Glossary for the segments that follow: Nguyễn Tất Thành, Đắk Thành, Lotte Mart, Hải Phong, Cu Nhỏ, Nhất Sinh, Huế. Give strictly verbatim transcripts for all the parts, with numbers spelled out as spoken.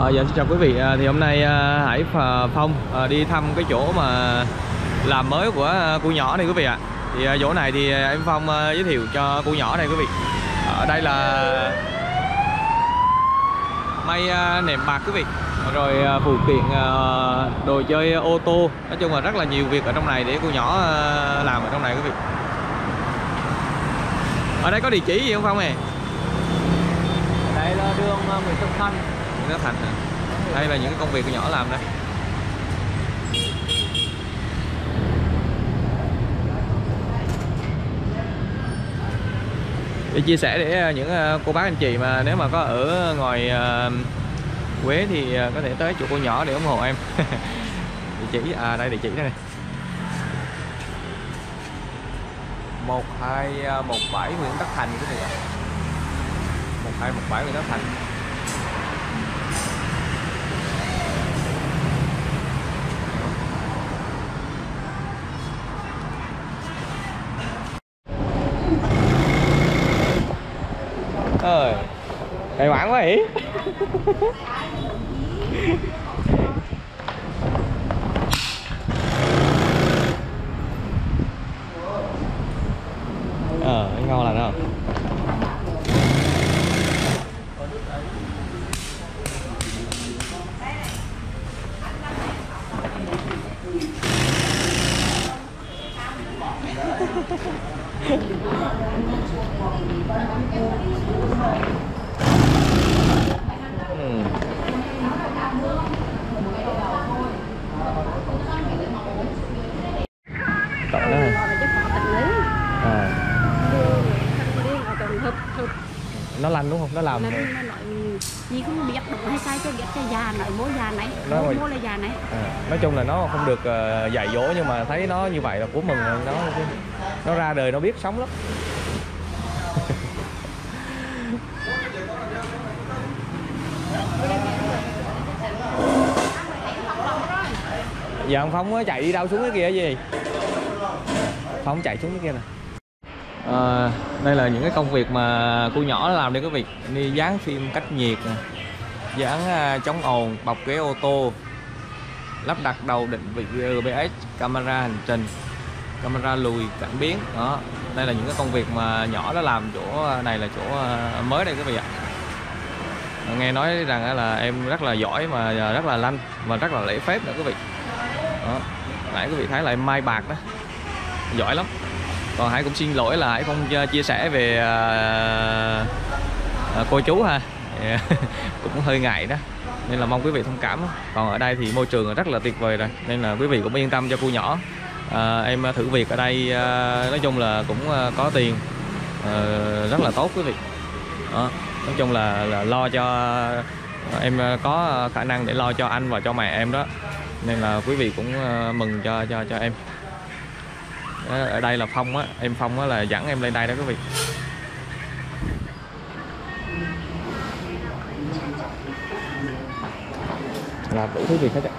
À, dạ xin chào quý vị. À, thì hôm nay à, Hải Phong à, đi thăm cái chỗ mà làm mới của à, Cu Nhỏ này quý vị ạ. À. Thì à, chỗ này thì em Phong à, giới thiệu cho Cu Nhỏ này quý vị. Ở à, đây là may à, nệm bạc quý vị. Rồi à, phụ kiện à, đồ chơi ô tô. Nói chung là rất là nhiều việc ở trong này để Cu Nhỏ à, làm ở trong này quý vị. Ở đây có địa chỉ gì không Phong này? Ở đây là đường Nguyễn Tất Thành. Đắk Thành à. Đây là những công việc của Nhỏ làm đây. Để chia sẻ để những cô bác anh chị mà nếu mà có ở ngoài Huế thì có thể tới chỗ Cu Nhỏ để ủng hộ em. Địa chỉ à, đây địa chỉ đây này. một hai một bảy Nguyễn Tất Thành quý vị ạ. một hai một bảy Nguyễn Tất Thành. Ơi, hay hoảng quá hỉ. Ờ, à, ngon lành không? Nó lành đúng không? Nó làm. Nó nói gì không biết đúng hay sai cho biết cho già nói bố già nãy, bố là già nãy. À, nói chung là nó không được uh, dạy dỗ nhưng mà thấy nó như vậy là của mừng, nó nó ra đời nó biết sống lắm. Giờ ông Phong nó chạy đi đâu xuống cái kia gì? Phong chạy xuống cái kia nè. À, đây là những cái công việc mà Cu Nhỏ làm đây quý vị. Đi dán phim cách nhiệt, dán chống ồn, bọc ghế ô tô, lắp đặt đầu định vị giê pê ét, camera hành trình, camera lùi cảm biến. Đó, đây là những cái công việc mà Nhỏ đã làm. Chỗ này là chỗ mới đây quý vị ạ. Nghe nói rằng là em rất là giỏi mà rất là lanh và rất là lễ phép nữa quý vị. Đó, nãy quý vị thấy là em may bạc đó, giỏi lắm. Còn Hải cũng xin lỗi là Hải không chia sẻ về uh, uh, cô chú ha. Cũng hơi ngại đó, nên là mong quý vị thông cảm. Còn ở đây thì môi trường rất là tuyệt vời rồi, nên là quý vị cũng yên tâm cho Cu Nhỏ. uh, Em thử việc ở đây uh, nói chung là cũng uh, có tiền, uh, rất là tốt quý vị. Đó, nói chung là, là lo cho uh, em có khả năng để lo cho anh và cho mẹ em đó, nên là quý vị cũng uh, mừng cho cho cho em. Ở đây là Phong á, em Phong á là dẫn em lên đây đó quý vị. Làm đủ thứ việc hết ạ.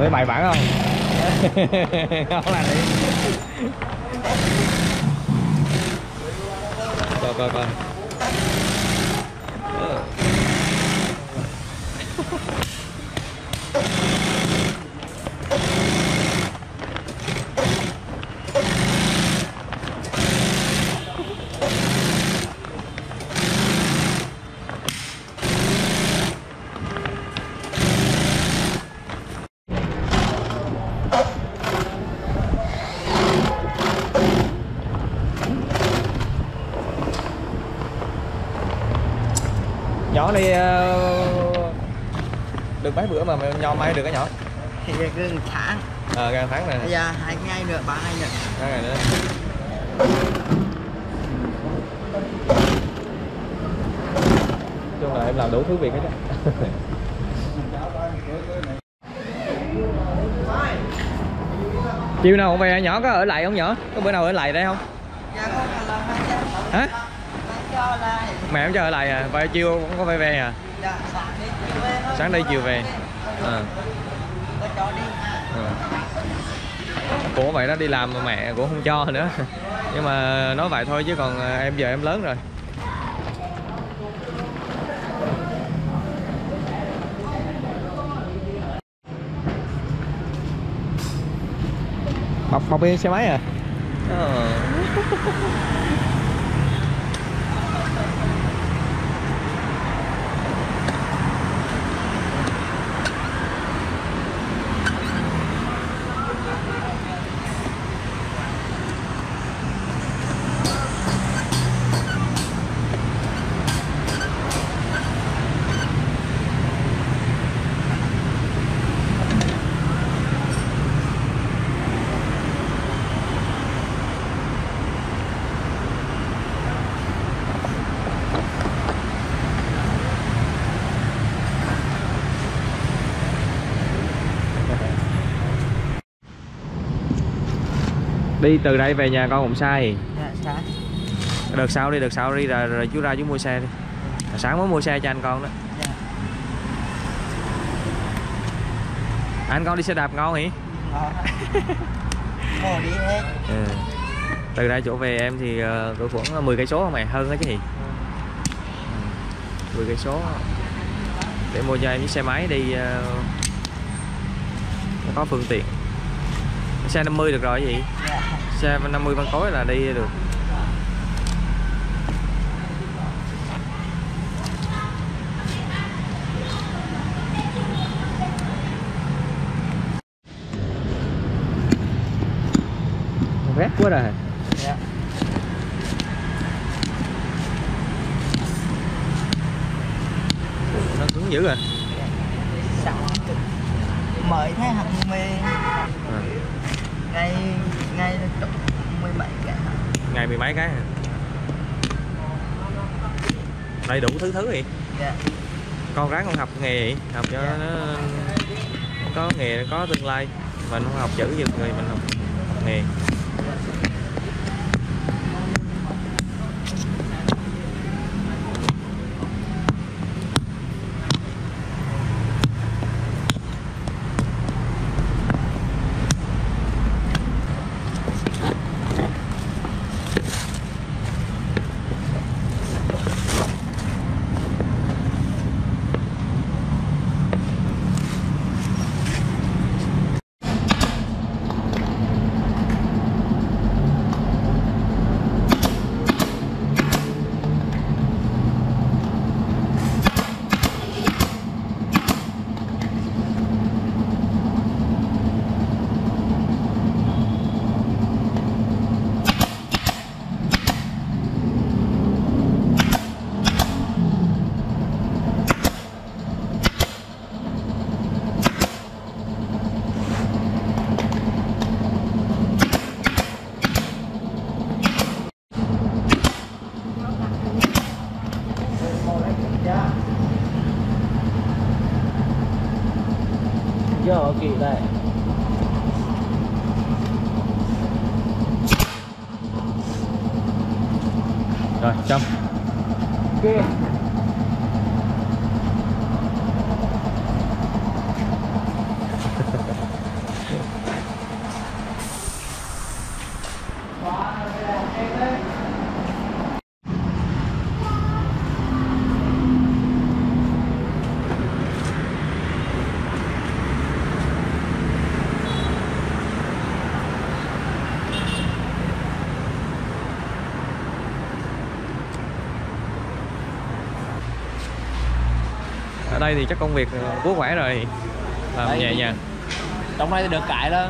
Thấy bài bản không? Không là đi. Coi coi coi. Nhỏ này được mấy bữa mà nho may được cái nhỏ? Thì gần tháng. Ờ, gần tháng này. Dạ, hai ngày nữa, ba ngày nữa. Hai ngày nữa. Nói chung là em làm đủ thứ việc hết á. Chiều nào cũng về, nhỏ có ở lại không nhỏ? Có bữa nào ở lại đây không? Dạ con là mai cho. Hả? Mai cho lại. Mẹ không cho ở lại à? Vậy chiều cũng có phải về à? Dạ, sáng đi chiều về thôi. Sáng đi chiều về. À. Cho đi. Của vậy đó, đi làm mà mẹ cũng không cho nữa. Nhưng mà nói vậy thôi chứ còn em giờ em lớn rồi. Bọc bọc yên xe máy à? Ờ. Đi từ đây về nhà con cũng sai. Dạ, xa. Đợt sau đi, đợt sau đi rồi, rồi chú ra chú mua xe đi. Sáng mới mua xe cho anh con đó. Dạ. À, anh con đi xe đạp ngon hỉ? Ờ. Ngồi đi hết. Ừ. Từ đây chỗ về em thì uh, khoảng mười cây số không mẹ, hơn đó chứ gì? mười cây số để mua cho em chiếc xe máy đi uh, có phương tiện. Xe năm mươi được rồi gì? Yeah. Xe năm mươi phân khối là đi được. Rét quá rồi. Yeah. Nó cứng dữ rồi. Yeah. Mới thấy hạt mê. À. Ngày ngày mười mấy cái. Ngày mười mấy cái hả? Đầy đủ thứ thứ gì? Dạ. Con ráng con học nghề vậy, học cho dạ. Nó có nghề có tương lai. Mình không học chữ như người mình học nghề. Kỳ đây. Rồi, xong. Ok. Ở đây thì chắc công việc quá khỏe rồi, làm nhẹ nhàng. Trong đây thì được cái đó,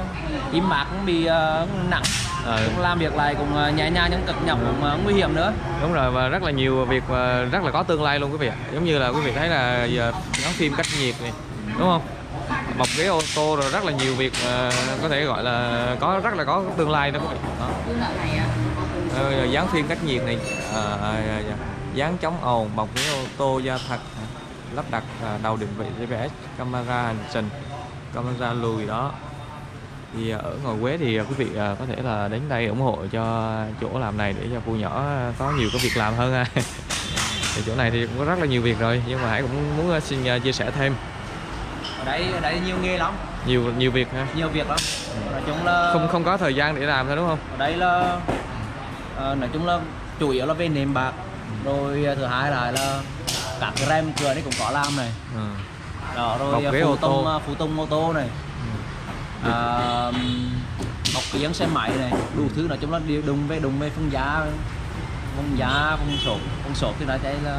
im mạc cũng bị uh, nặng, ừ. Cũng làm việc lại cũng nhẹ nhàng những cực nhọc, ừ. Cũng uh, nguy hiểm nữa. Đúng rồi, và rất là nhiều việc và rất là có tương lai luôn quý vị. Giống như là quý vị thấy là giờ nhóm phim cách nhiệt này, đúng không? Bọc ghế ô tô rồi rất là nhiều việc uh, có thể gọi là có rất là có tương lai đó quý vị. Đó. Dán phim cách nhiệt này, uh, dán chống ồn, bọc ghế ô tô da thật. Lắp đặt đầu định vị giê pê ét, camera hành trình, camera lùi đó, Thì ở ngoài Quế thì quý vị có thể là đến đây ủng hộ cho chỗ làm này để cho Cu Nhỏ có nhiều cái việc làm hơn ha. Thì chỗ này thì cũng có rất là nhiều việc rồi, nhưng mà Hải cũng muốn xin chia sẻ thêm. Ở đấy ở đấy nhiều nghề lắm, nhiều nhiều việc ha, nhiều việc lắm. Nói chung là không không có thời gian để làm thôi đúng không? Ở đây là nói chung là chủ yếu là về nệm bạc, rồi thứ hai là là các cái rem cửa đấy cũng có làm này. Ừ. Đó, rồi phụ tùng phụ tùng ô tô này, ừ. à, bọc kiến xe máy này, đủ thứ. Nói chung là đi đùng về đùng về phân giá phân giá phân sổ phân sổ thì nói đây là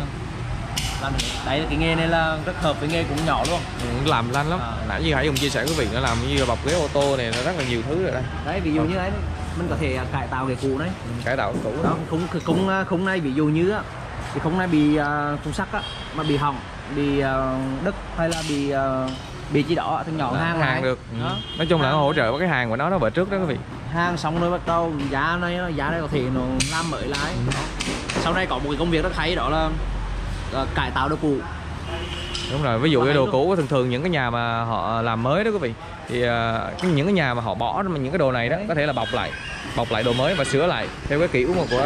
làm đấy, cái nghề này là rất hợp với nghề cũng nhỏ luôn, ừ, làm lanh lắm. À, nãy như Hải cùng chia sẻ quý vị nó làm như bọc ghế ô tô này, nó rất là nhiều thứ rồi đây. Đấy ví dụ ừ. như đấy mình có thể cải tạo cái cụ đấy, cải tạo cụ đó cũng cũng cũng nay ví dụ như á, thì không nay bị khung sắt á mà bị hỏng, bị đất hay là bị bị chỉ đỏ thì nhỏ hàng hàng được. Ừ. Nói chung hàng là nó hỗ trợ với cái hàng của nó nó vợ trước đó quý vị. Hàng xong rồi bắt đầu giá này giá này có thể nó làm mới lái. Ừ. Sau đây có một cái công việc rất hay đó là cải tạo đồ cũ. Đúng rồi, ví dụ cái đồ cũ thường thường những cái nhà mà họ làm mới đó quý vị, thì uh, những cái nhà mà họ bỏ mà những cái đồ này đó có thể là bọc lại bọc lại đồ mới và sửa lại theo cái kiểu mà của uh,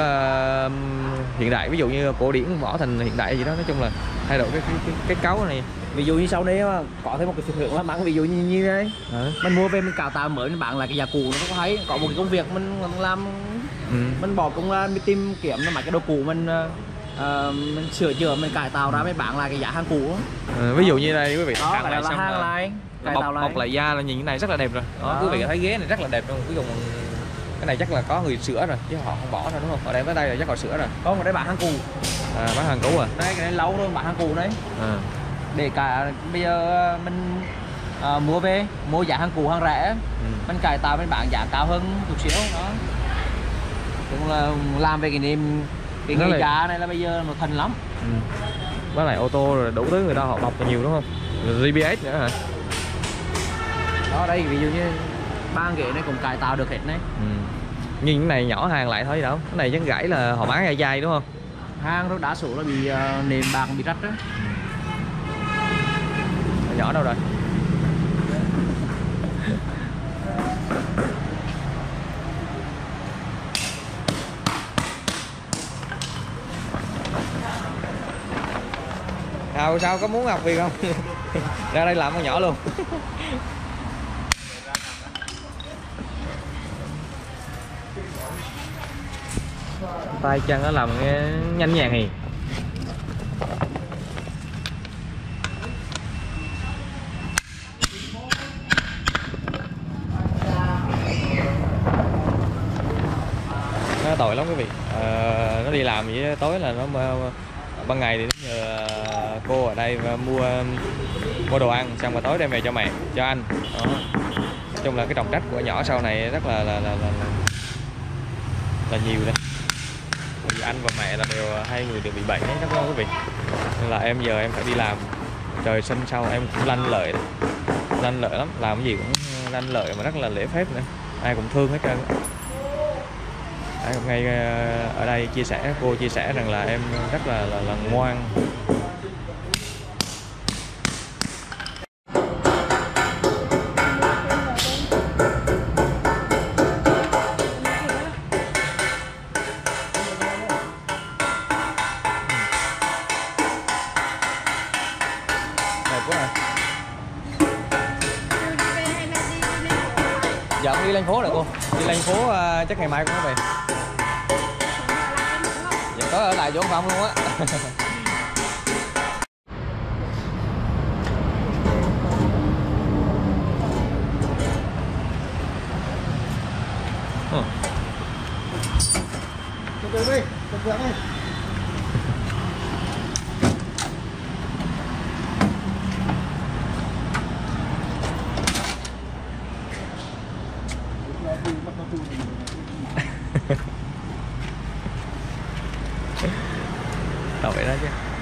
hiện đại, ví dụ như cổ điển võ thành hiện đại gì đó. Nói chung là thay đổi cái cái, cái, cái cấu này. Ví dụ như sau đấy có thêm một cái sự hưởng lắm, ví dụ như như đấy ừ. mình mua về mình cào tạo mới bạn là cái nhà cũ nó có thấy có một cái công việc mình làm, ừ. mình bỏ công mình tìm kiếm nó mà cái đồ cũ mình Uh, mình sửa chữa mình cải tạo ra mấy bạn là cái giá hàng cũ. Ừ, ví dụ như đây quý vị đó, cải tạo lại xong hàng lại, cải bọc, tạo lại. Bọc lại da là nhìn cái này rất là đẹp rồi đó, đó. Quý vị thấy ghế này rất là đẹp luôn, cuối cùng cái này chắc là có người sửa rồi chứ họ không bỏ ra đúng không? Ở đây tới đây là chắc họ sửa rồi. Có một cái bạn hàng cũ à, bán hàng cũ à đây, cái này lâu rồi bạn hàng cũ đấy à. Để cả bây giờ mình à, mua về mua giá hàng cũ hàng rẻ, ừ. mình cải tạo bên bạn giá cao hơn chút xíu đó, cũng là làm về cái niềm cái nghề cá này là bây giờ nó thành lắm. Với ừ. lại ô tô rồi đủ thứ người ta họ bọc nhiều đúng không? giê pê ét nữa hả? Đó đây ví dụ như ba ghế này cũng cải tạo được hết đấy. Ừ. Nhìn cái này nhỏ hàng lại thôi đâu. Cái này chẳng gãy là họ bán dài dài đúng không? Hàng nó đã sổ nó bị uh, nền bạc bị rách đó. Ừ. Nhỏ đâu rồi? Sao, sao có muốn học việc không? Ra đây làm con nhỏ luôn. Tay chân nó làm nghe nhanh nhàng hì. Nó tội lắm quý vị. À, nó đi làm vậy tối là nó ban ngày thì nó nhờ cô ở đây mua mua đồ ăn xong rồi tối đem về cho mẹ cho anh. Đó. Nói chung là cái trọng trách của nhỏ sau này rất là là là, là, là nhiều đấy. Vì anh và mẹ là đều hai người đều bị bệnh đấy các quý vị. Nên là em giờ em phải đi làm, trời sinh sau em cũng lanh lợi đấy. Lanh lợi lắm, làm cái gì cũng lanh lợi mà rất là lễ phép nữa, ai cũng thương hết trơn. Đấy, hôm nay ở đây chia sẻ cô chia sẻ rằng là em rất là là, là ngoan. Dạ đi lên phố rồi cô, đi lên phố uh, chắc ngày mai cũng về. Dạ có ở lại chỗ phòng luôn á. Từ từ đi, từ từ đi. Tao vậy đó chứ.